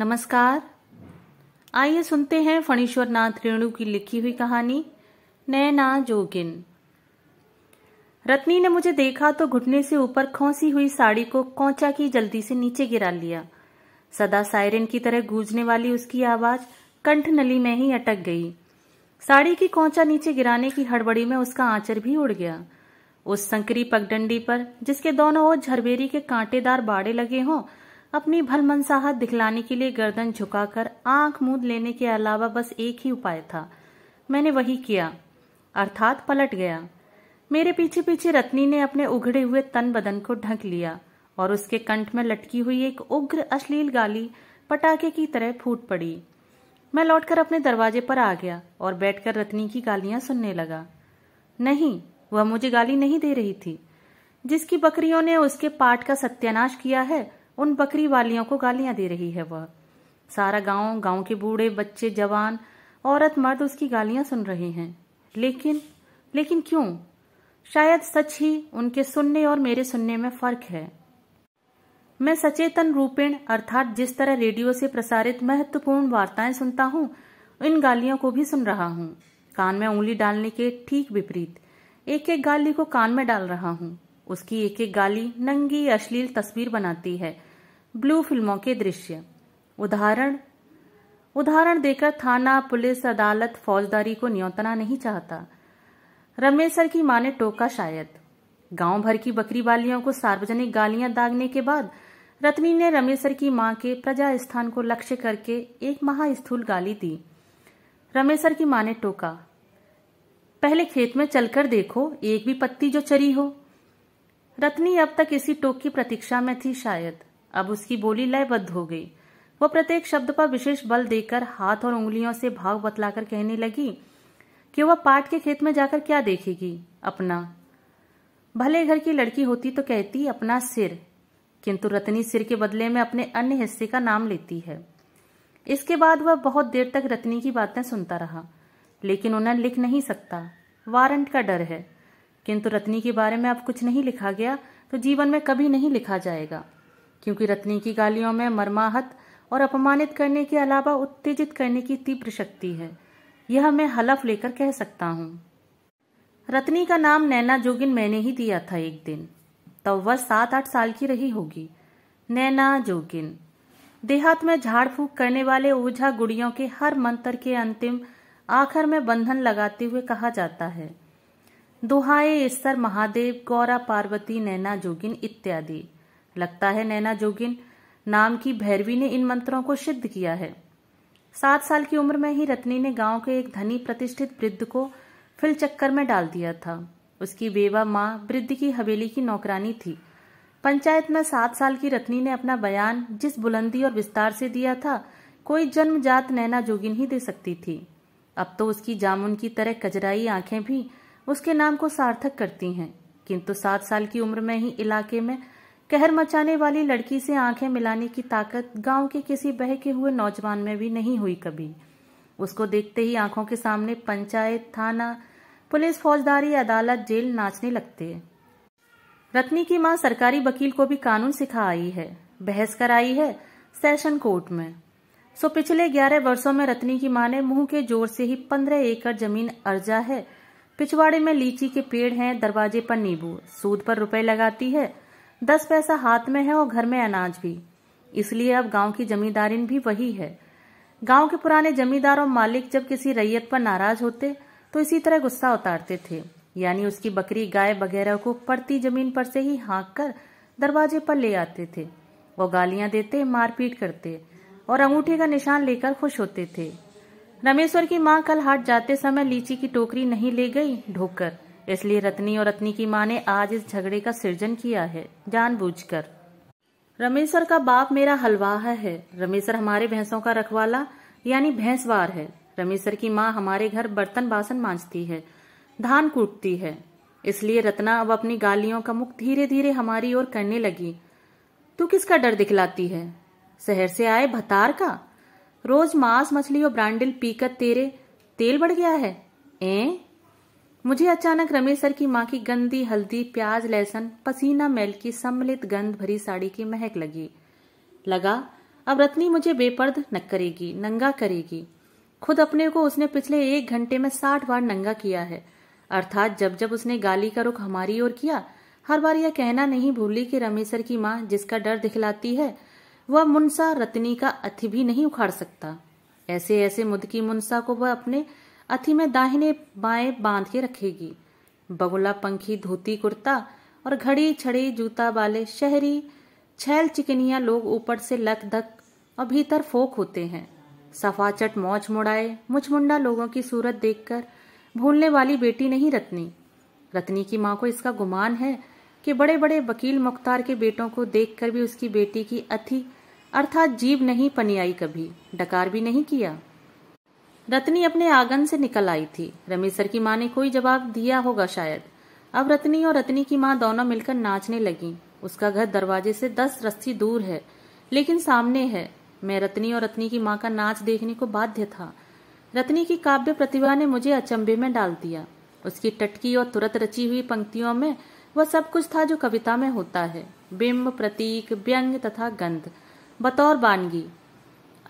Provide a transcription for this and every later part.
नमस्कार। आइए सुनते हैं फणीश्वर नाथ रेणु की लिखी हुई कहानी नैना जोगिन। रत्नी ने मुझे देखा तो घुटने से ऊपर खोंसी हुई साड़ी को कोंचा की जल्दी से नीचे गिरा लिया। सदा सायरन की तरह गूंजने वाली उसकी आवाज कंठ नली में ही अटक गई। साड़ी की कोंचा नीचे गिराने की हड़बड़ी में उसका आंचर भी उड़ गया। उस संकरी पगडंडी पर, जिसके दोनों ओर झरबेरी के कांटेदार बाड़े लगे हों, अपनी भलमनसाहत दिखलाने के लिए गर्दन झुकाकर आंख मूंद लेने के अलावा बस एक ही उपाय था। मैंने वही किया, अर्थात पलट गया। मेरे पीछे पीछे रत्नी ने अपने उघड़े हुए तन बदन को ढक लिया और उसके कंठ में लटकी हुई एक उग्र अश्लील गाली पटाखे की तरह फूट पड़ी। मैं लौटकर अपने दरवाजे पर आ गया और बैठकर रत्नी की गालियां सुनने लगा। नहीं, वह मुझे गाली नहीं दे रही थी। जिसकी बकरियों ने उसके पाट का सत्यानाश किया है, उन बकरी वालियों को गालियां दे रही है वह। सारा गांव, गांव के बूढ़े, बच्चे, जवान, औरत, मर्द उसकी गालियां सुन रहे हैं। लेकिन क्यों? शायद सच ही उनके सुनने और मेरे सुनने में फर्क है। मैं सचेतन रूपेण, अर्थात जिस तरह रेडियो से प्रसारित महत्वपूर्ण वार्ताएं सुनता हूँ, इन गालियों को भी सुन रहा हूँ। कान में उंगली डालने के ठीक विपरीत एक एक गाली को कान में डाल रहा हूँ। उसकी एक एक गाली नंगी अश्लील तस्वीर बनाती है, ब्लू फिल्मों के दृश्य। उदाहरण देकर थाना, पुलिस, अदालत, फौजदारी को न्योतना नहीं चाहता। रमेश्वर की मां ने टोका शायद। गांव भर की बकरी वालियों को सार्वजनिक गालियां दागने के बाद रत्नी ने रमेश्वर की मां के प्रजा स्थान को लक्ष्य करके एक महास्थूल गाली दी। रमेश्वर की मां ने टोका, पहले खेत में चलकर देखो, एक भी पत्ती जो चरी हो। रत्नी अब तक इसी टोक की प्रतीक्षा में थी शायद। अब उसकी बोली लयबद्ध हो गई। वह प्रत्येक शब्द पर विशेष बल देकर हाथ और उंगलियों से भाव बतलाकर कहने लगी कि वह पाट के खेत में जाकर क्या देखेगी, अपना। भले घर की लड़की होती तो कहती अपना सिर, किंतु रत्नी सिर के बदले में अपने अन्य हिस्से का नाम लेती है। इसके बाद वह बहुत देर तक रत्नी की बातें सुनता रहा, लेकिन उन्हें लिख नहीं सकता, वारंट का डर है। किंतु रत्नी के बारे में अब कुछ नहीं लिखा गया तो जीवन में कभी नहीं लिखा जाएगा, क्योंकि रत्नी की गालियों में मर्माहत और अपमानित करने के अलावा उत्तेजित करने की तीव्र शक्ति है, यह मैं हलफ लेकर कह सकता हूँ। रत्नी का नाम नैना जोगिन मैंने ही दिया था एक दिन, तब वह 7-8 साल की रही होगी। नैना जोगिन देहात में झाड़ फूंक करने वाले ओझा गुड़ियों के हर मंत्र के अंतिम आखिर में बंधन लगाते हुए कहा जाता है, दोहाए ईश्वर महादेव, गौरा पार्वती, नैना जोगिन इत्यादि। लगता है नैना जोगिन नाम की भैरवी ने इन मंत्रों को सिद्ध किया है। 7 साल की उम्र में ही रत्नी ने गांव के एक धनी प्रतिष्ठित वृद्ध को फिल चक्कर में डाल दिया था। उसकी बेवा माँ वृद्ध की हवेली की नौकरानी थी। पंचायत में 7 साल की रत्नी ने अपना बयान जिस बुलंदी और विस्तार से दिया था, कोई जन्मजात नैना जोगिन ही दे सकती थी। अब तो उसकी जामुन की तरह कजराई आंखें भी उसके नाम को सार्थक करती हैं, किंतु 7 साल की उम्र में ही इलाके में कहर मचाने वाली लड़की से आंखें मिलाने की ताकत गांव के किसी बहके हुए नौजवान में भी नहीं हुई कभी। उसको देखते ही आंखों के सामने पंचायत, थाना, पुलिस, फौजदारी, अदालत, जेल नाचने लगते। रत्नी की मां सरकारी वकील को भी कानून सिखा आई है, बहस कर आई है सेशन कोर्ट में। सो पिछले 11 वर्षों में रत्नी की मां ने मुंह के जोर से ही 15 एकड़ जमीन अर्जा है। पिछवाड़े में लीची के पेड़ हैं, दरवाजे पर नींबू, सूद पर रुपए लगाती है, 10 पैसा हाथ में है और घर में अनाज भी। इसलिए अब गांव की जमींदारिन भी वही है। गांव के पुराने जमींदार और मालिक जब किसी रैयत पर नाराज होते तो इसी तरह गुस्सा उतारते थे, यानी उसकी बकरी, गाय वगैरह को पड़ती जमीन पर से ही हाँक कर दरवाजे पर ले आते थे। वो गालियां देते, मारपीट करते और अंगूठे का निशान लेकर खुश होते थे। रमेश्वर की माँ कल हाट जाते समय लीची की टोकरी नहीं ले गई ढोकर, इसलिए रत्नी और रत्नी की माँ ने आज इस झगड़े का सृजन किया है जानबूझकर। रमेश्वर का बाप मेरा हलवाहा है। रमेश्वर हमारे भैंसों का रखवाला यानी भैंसवार है। रमेश्वर की माँ हमारे घर बर्तन बासन मांजती है, धान कूटती है। इसलिए रत्ना अब अपनी गालियों का मुख धीरे धीरे हमारी ओर करने लगी। तू किसका डर दिखलाती है? शहर से आए भतार का? रोज मांस, मछली और ब्रांडिल पीकर तेरे तेल बढ़ गया है ए? मुझे अचानक रमेश्वर की माँ की गंदी हल्दी, प्याज, लहसुन, पसीना, मैल की सम्मिलित गंध भरी साड़ी की महक लगी। लगा अब रत्नी मुझे बेपर्द न करेगी, नंगा करेगी। खुद अपने को उसने पिछले 1 घंटे में 60 बार नंगा किया है, अर्थात जब जब उसने गाली का रुख हमारी ओर किया, हर बार यह कहना नहीं भूली कि रमेश्वर की माँ जिसका डर दिखलाती है, वह मुनसा रत्नी का अथि भी नहीं उखाड़ सकता। ऐसे ऐसे मुदकी मुनसा को वह अपने अथि में दाहिने बाएं बांध के रखेगी। बगुला पंखी धोती कुर्ता और घड़ी छड़ी जूता वाले शहरी छैल चिकनिया लोग ऊपर से लक धक और भीतर फोक होते हैं। सफाचट मौज मुड़ाए मुछमुंडा लोगों की सूरत देखकर भूलने वाली बेटी नहीं रत्नी। रत्नी की माँ को इसका गुमान है कि बड़े बड़े वकील मुख्तार के बेटों को देखकर भी उसकी बेटी की अथि अर्थात जीभ नहीं पनियाई, कभी डकार भी नहीं किया। रत्नी अपने आंगन से निकल आई थी। रमेश्वर की माँ ने कोई जवाब दिया होगा शायद। अब रत्नी और रत्नी की माँ दोनों मिलकर नाचने लगी। उसका घर दरवाजे से 10 रस्सी दूर है, लेकिन सामने है। मैं रत्नी और रत्नी की माँ का नाच देखने को बाध्य था। रत्नी की काव्य प्रतिभा ने मुझे अचंभे में डाल दिया। उसकी टटकी और तुरंत रची हुई पंक्तियों में वह सब कुछ था जो कविता में होता है, बिंब, प्रतीक, व्यंग तथा गंध, बतौर बानगी।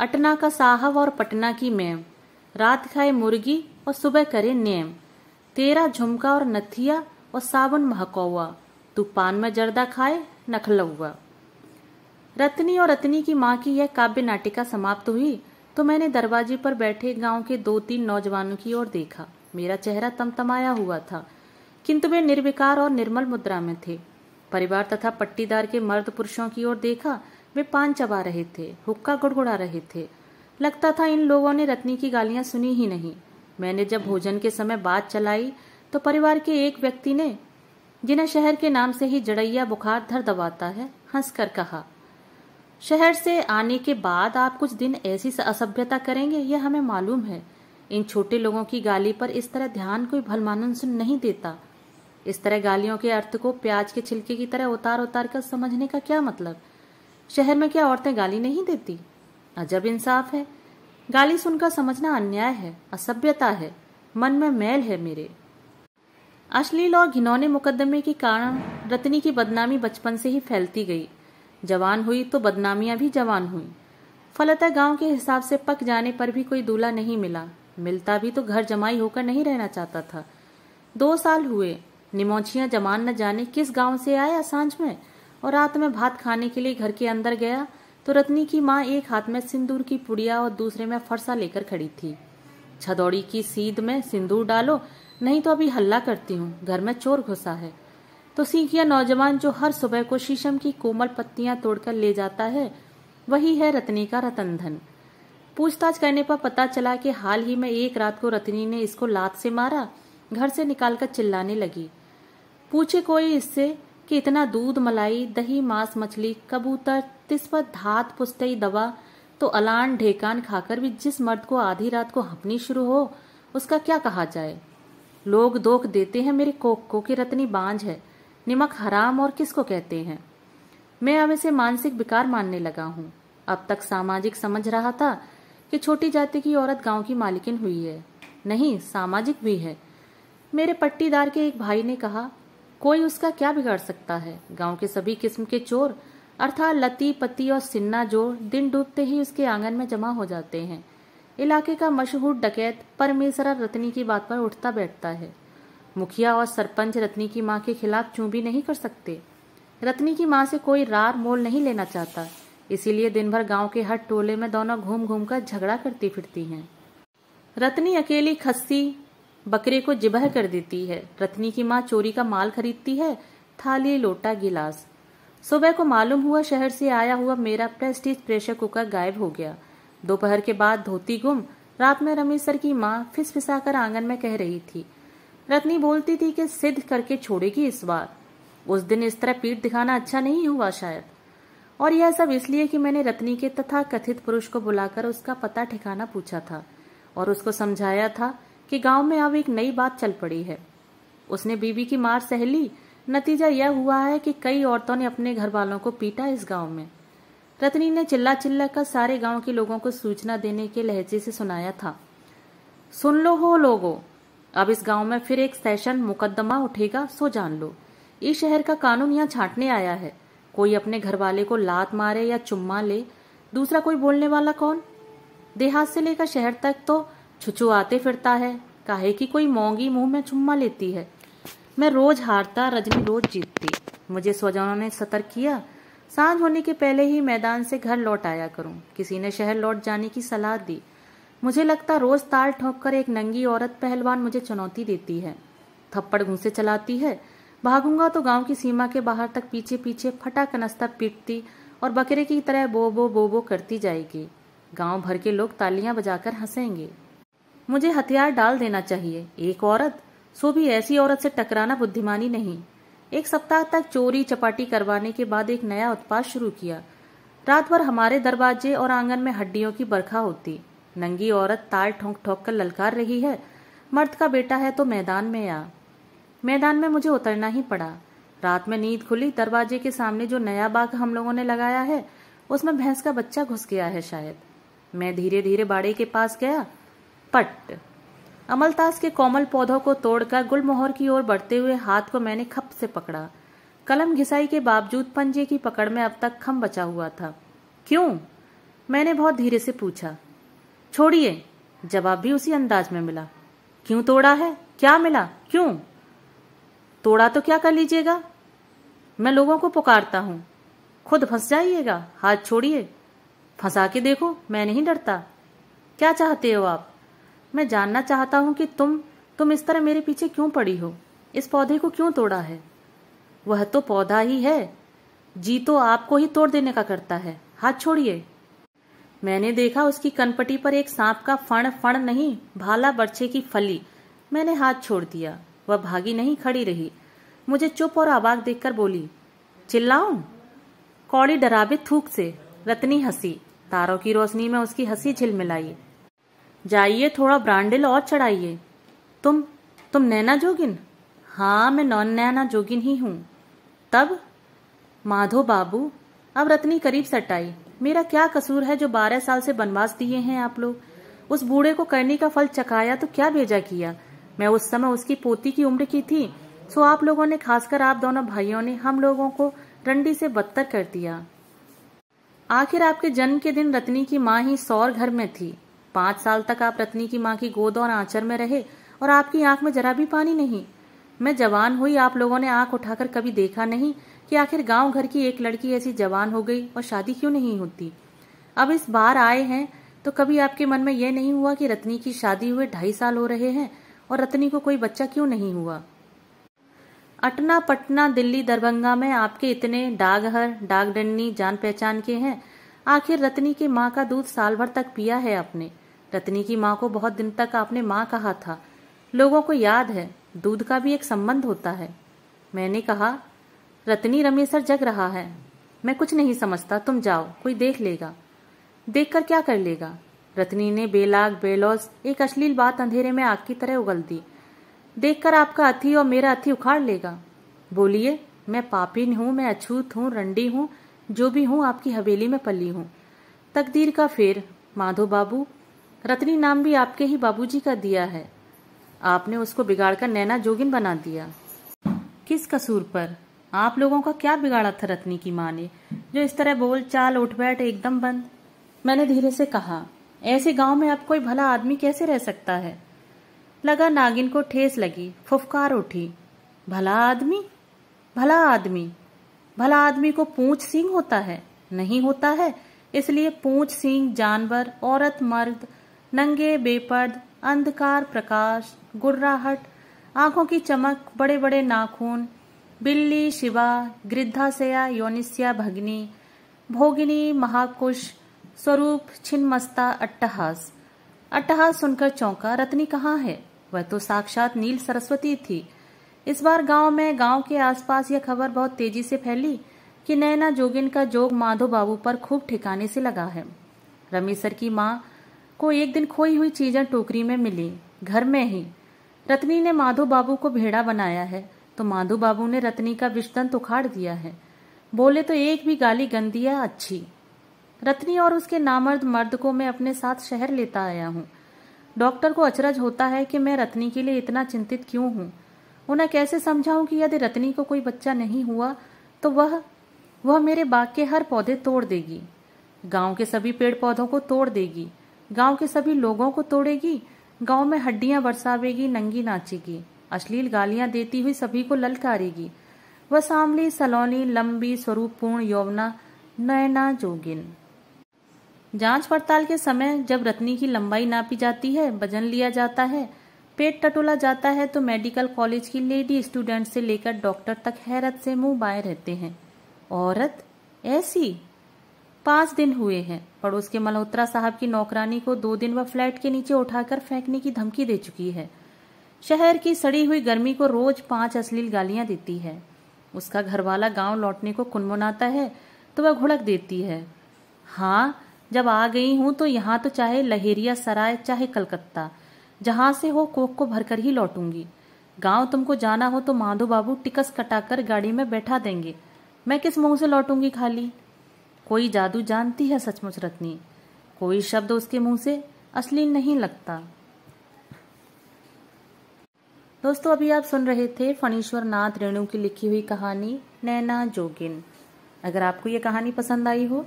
अटना का साहब और पटना की मेम, रात खाए मुर्गी और सुबह करे नेम, तेरा झुमका और नथिया और सावन महकौआ, तूफान में जर्दा खाए नखलौआ। रत्नी और रत्नी की माँ की यह काव्य नाटिका समाप्त हुई तो मैंने दरवाजे पर बैठे गांव के 2-3 नौजवानों की ओर देखा। मेरा चेहरा तमतमाया हुआ था, किंतु वे निर्विकार और निर्मल मुद्रा में थे। परिवार तथा पट्टीदार के मर्द पुरुषों की ओर देखा, वे पान चबा रहे थे, हुक्का गुड़गुड़ा रहे थे। लगता था इन लोगों ने रत्नी की गालियां सुनी ही नहीं। मैंने जब भोजन के समय बात चलाई तो परिवार के एक व्यक्ति ने, जिन्हें शहर के नाम से ही जड़ैया बुखार धर दबाता है, हंसकर कहा, शहर से आने के बाद आप कुछ दिन ऐसी असभ्यता करेंगे, यह हमें मालूम है। इन छोटे लोगों की गाली पर इस तरह ध्यान कोई भलमानन सुन नहीं देता। इस तरह गालियों के अर्थ को प्याज के छिलके की तरह उतार उतार कर समझने का क्या मतलब? शहर में क्या औरतें गाली नहीं देती? अजब इंसाफ है। गाली सुनकर समझना अन्याय है, असभ्यता है। मन में मैल है मेरे। अश्लील और घिनौने मुकदमे के कारण रत्नी की बदनामी बचपन से ही फैलती गई। जवान हुई तो बदनामियां भी जवान हुई। फलतः गांव के हिसाब से पक जाने पर भी कोई दूल्हा नहीं मिला। मिलता भी तो घर जमाई होकर नहीं रहना चाहता था। 2 साल हुए। निमोछिया जमान न जाने किस गांव से आया सांझ में, और रात में भात खाने के लिए घर के अंदर गया तो रत्नी की माँ एक हाथ में सिंदूर की पुड़िया और दूसरे में फरसा लेकर खड़ी थी। छदौड़ी की सीध में सिंदूर डालो, नहीं तो अभी हल्ला करती हूँ, घर में चोर घुसा है। तो सीखिया नौजवान जो हर सुबह को शीशम की कोमल पत्तियां तोड़कर ले जाता है, वही है रत्नी का रतन धन। पूछताछ करने पर पता चला कि हाल ही में एक रात को रत्नी ने इसको लात से मारा, घर से निकालकर चिल्लाने लगी। पूछे कोई इससे कि इतना दूध, मलाई, दही, मांस, मछली, कबूतर, तिस्पत, धात, पुस्तई, दवा तो अलान ढेकान खाकर भी जिस मर्द को आधी रात को हंपनी शुरू हो, उसका क्या कहा जाए? लोग दोख देते हैं मेरे कोख को कि रत्नी बांझ है। निमक हराम और किसको कहते हैं। मैं अब इसे मानसिक विकार मानने लगा हूँ। अब तक सामाजिक समझ रहा था कि छोटी जाति की औरत गांव की मालिकिन हुई है, नहीं, सामाजिक भी है। मेरे पट्टीदार के एक भाई ने कहा, कोई उसका क्या बिगाड़ सकता है? गांव के सभी किस्म के चोर अर्थात लती, पति और सिन्ना जोर दिन डूबते ही उसके आंगन में जमा हो जाते हैं। इलाके का मशहूर डकैत परमेश्वर रत्नी की बात पर उठता बैठता है। मुखिया और सरपंच रत्नी की माँ के खिलाफ चूंबी नहीं कर सकते। रत्नी की माँ से कोई रार मोल नहीं लेना चाहता, इसीलिए दिन भर गांव के हर टोले में दोनों घूम घूम कर झगड़ा करती फिरती हैं। रत्नी अकेली खस्सी बकरे को जिबह कर देती है। रत्नी की माँ चोरी का माल खरीदती है, थाली, लोटा, गिलास। सुबह को मालूम हुआ शहर से आया हुआ मेरा प्रेस्टीज प्रेशर कुकर गायब हो गया। दोपहर के बाद धोती गुम। रात में रमेश्वर की माँ फिसफिसाकर आंगन में कह रही थी। रत्नी बोलती थी कि सिद्ध करके छोड़ेगी इस बार। उस दिन इस तरह पीठ दिखाना अच्छा नहीं हुआ शायद। और यह सब इसलिए कि मैंने रत्नी के तथा कथित पुरुष को बुलाकर उसका पता ठिकाना पूछा था और उसको समझाया था कि गांव में अब एक नई बात चल पड़ी है। उसने बीबी की मार सह ली। नतीजा यह हुआ है कि कई औरतों ने अपने घर वालों को पीटा इस गांव में। रत्नी ने चिल्ला चिल्ला कर सारे गांव के लोगों को सूचना देने के लहजे से सुनाया था, सुन लो हो लोगों, अब इस गांव में फिर एक सेशन मुकदमा उठेगा, सो जान लो। इस शहर का कानून यहाँ छांटने आया है। कोई अपने घर वाले को लात मारे या चुम्मा ले दूसरा कोई बोलने वाला कौन? देहात से लेकर शहर तक तो छुछुआते फिरता है, काहे कि कोई मोंगी मुंह में चुम्मा लेती है। मैं रोज हारता, रजनी रोज जीतती। मुझे स्वजनों ने सतर्क किया, सांझ होने के पहले ही मैदान से घर लौट आया करूं। किसी ने शहर लौट जाने की सलाह दी। मुझे लगता रोज ताल ठोक कर एक नंगी औरत पहलवान मुझे चुनौती देती है, थप्पड़ घूंसे चलाती है। भागूंगा तो गांव की सीमा के बाहर तक पीछे पीछे फटा कनस्ता पीटती और बकरे की तरह बो बो बो बो करती जाएगी। गांव भर के लोग तालियां बजाकर हंसेंगे। मुझे हथियार डाल देना चाहिए। एक औरत, सो भी ऐसी औरत से टकराना बुद्धिमानी नहीं। एक सप्ताह तक चोरी चपाटी करवाने के बाद एक नया उत्पाद शुरू किया। रात भर हमारे दरवाजे और आंगन में हड्डियों की बरखा होती। नंगी औरत ताल ठोंक ठोंक कर ललकार रही है, मर्द का बेटा है तो मैदान में आ। मैदान में मुझे उतरना ही पड़ा। रात में नींद खुली, दरवाजे के सामने जो नया बाग हम लोगों ने लगाया है उसमें भैंस का बच्चा घुस गया है शायद। मैं धीरे धीरे बाड़े के पास गया। पट, अमलतास के कोमल पौधों को तोड़कर गुलमोहर की ओर बढ़ते हुए हाथ को मैंने खप से पकड़ा। कलम घिसाई के बावजूद पंजे की पकड़ में अब तक खम बचा हुआ था। क्यों? मैंने बहुत धीरे से पूछा। छोड़िए, जवाब भी उसी अंदाज में मिला। क्यों तोड़ा है? क्या मिला? क्यों तोड़ा तो क्या कर लीजिएगा? मैं लोगों को पुकारता हूं, खुद फंस जाइएगा। हाथ छोड़िए, फंसा के देखो, मैं नहीं डरता। क्या चाहते हो आप? मैं जानना चाहता हूं कि तुम इस तरह मेरे पीछे क्यों पड़ी हो? इस पौधे को क्यों तोड़ा है? वह तो पौधा ही है, जी तो आपको ही तोड़ देने का करता है। हाथ छोड़िए। मैंने देखा उसकी कनपटी पर एक सांप का फण फण नहीं, भाला बर्छे की फली। मैंने हाथ छोड़ दिया। वह भागी नहीं, खड़ी रही। मुझे चुप और अवाक देखकर बोली, चिल्लाऊं? कौड़ी डरावे थूक से। रत्नी हंसी। तारों की रोशनी में उसकी हंसी झिलमिलाई। जाइए, थोड़ा ब्रांडिल और चढ़ाइए। तुम नैना जोगिन? हाँ, मैं नॉन नैना जोगिन ही हूँ। तब? माधो बाबू। अब रत्नी करीब सटाई। मेरा क्या कसूर है जो 12 साल से बनवास दिए हैं आप लोग? उस बूढ़े को करनी का फल चखाया तो क्या भेजा किया? मैं उस समय उसकी पोती की उम्र की थी, सो आप लोगों ने, खासकर आप दोनों भाइयों ने, हम लोगों को रंडी से बदतर कर दिया। आखिर आपके जन्म के दिन रत्नी की माँ ही सौर घर में थी। 5 साल तक आप रत्नी की माँ की गोद और आंचर में रहे और आपकी आंख में जरा भी पानी नहीं। मैं जवान हुई, आप लोगों ने आंख उठाकर कभी देखा नहीं कि आखिर गांव घर की एक लड़की ऐसी जवान हो गई और शादी क्यों नहीं होती। अब इस बार आए हैं तो कभी आपके मन में यह नहीं हुआ कि रत्नी की शादी हुए 2.5 साल हो रहे हैं और रत्नी को कोई बच्चा क्यों नहीं हुआ। अटना पटना दिल्ली दरभंगा में आपके इतने डाकघर डाकडन्नी जान पहचान के हैं। आखिर रत्नी के माँ का दूध साल भर तक पिया है आपने। रत्नी की माँ को बहुत दिन तक आपने माँ कहा था। लोगों को याद है, दूध का भी एक संबंध होता है। मैंने कहा, रत्नी रमेश्वर जग रहा है। मैं कुछ नहीं समझता, तुम जाओ, कोई देख लेगा। देख कर क्या कर लेगा? रत्नी ने बेलाग बेलौज एक अश्लील बात अंधेरे में आग की तरह उगल दी। देखकर आपका अथी और मेरा अथी उखाड़ लेगा। बोलिए, मैं पापी हूँ, मैं अछूत हूँ, रंडी हूँ, जो भी हूँ, आपकी हवेली में पली हूँ। तकदीर का फेर। माधो बाबू, रत्नी नाम भी आपके ही बाबूजी का दिया है। आपने उसको बिगाड़कर नैना जोगिन बना दिया। किस कसूर पर? आप लोगों का क्या बिगाड़ा था रत्नी की माँ ने जो इस तरह बोल चाल उठ बैठ एकदम बंद? मैंने धीरे से कहा, ऐसे गांव में अब कोई भला आदमी कैसे रह सकता है? लगा नागिन को ठेस लगी, फुफकार उठी। भला आदमी, भला आदमी, भला आदमी को पूंछ सींग होता है? नहीं होता है। इसलिए पूंछ सींग जानवर, औरत मर्द, नंगे बेपर्द, अंधकार प्रकाश, गुर्राहट, आंखों की चमक, बड़े बड़े नाखून, बिल्ली, शिवा, गृद्धाशया, योनिस्या, भगनी, भोगिनी, महाकुश, स्वरूप, छिन्मस्ता, अट्टहास। अट्टहास सुनकर चौंका। रत्नी कहाँ है? वह तो साक्षात नील सरस्वती थी। इस बार गांव में, गांव के आसपास यह खबर बहुत तेजी से फैली कि नैना जोगिन का जोग माधो बाबू पर खूब ठिकाने से लगा है। रमेश्वर की माँ को एक दिन खोई हुई चीजें टोकरी में मिली, घर में ही। रत्नी ने माधो बाबू को भेड़ा बनाया है तो माधो बाबू ने रत्नी का विषदंत उखाड़ दिया है। बोले तो एक भी गाली गंदिया अच्छी। रत्नी और उसके नामर्द मर्द को मैं अपने साथ शहर लेता आया हूँ। डॉक्टर को अचरज होता है कि मैं रत्नी के लिए इतना चिंतित क्यों हूँ। उन्हें कैसे समझाऊं कि यदि रत्नी को कोई बच्चा नहीं हुआ तो वह मेरे बाग के हर पौधे तोड़ देगी। गांव के सभी पेड़ पौधों को तोड़ देगी, गांव के सभी लोगों को तोड़ेगी, गांव में हड्डियां बरसावेगी, नंगी नाचेगी, अश्लील गालियां देती हुई सभी को ललकारेगी। वह सांवली, सलौनी, लंबी, स्वरूपपूर्ण यौवना नैना जोगिन। जांच पड़ताल के समय जब रत्नी की लंबाई नापी जाती है, वजन लिया जाता है, पेट टटोला जाता है, तो मेडिकल कॉलेज की लेडी स्टूडेंट से लेकर डॉक्टर तक हैरत से मुंह बाए रहते हैं। औरत ऐसी। 5 दिन हुए हैं। पड़ोस के मल्होत्रा साहब की नौकरानी को 2 दिन वह फ्लैट के नीचे उठाकर फेंकने की धमकी दे चुकी है। शहर की सड़ी हुई गर्मी को रोज 5 अश्लील गालियां देती है। उसका घरवाला गांव लौटने को कुनमुनाता है तो वह घुड़क देती है, हाँ जब आ गई हूं तो यहाँ तो चाहे लहेरिया सराय चाहे कलकत्ता, जहां से हो कोख को भरकर ही लौटूंगी। गांव तुमको जाना हो तो माधो बाबू टिकस कटाकर गाड़ी में बैठा देंगे, मैं किस मुंह से लौटूंगी खाली। कोई जादू जानती है सचमुच रत्नी, कोई शब्द उसके मुंह से अश्लील नहीं लगता। दोस्तों, अभी आप सुन रहे थे फणीश्वर नाथ रेणु की लिखी हुई कहानी नैना जोगिन। अगर आपको ये कहानी पसंद आई हो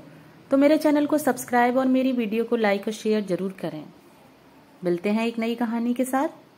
तो मेरे चैनल को सब्सक्राइब और मेरी वीडियो को लाइक और शेयर जरूर करें। मिलते हैं एक नई कहानी के साथ।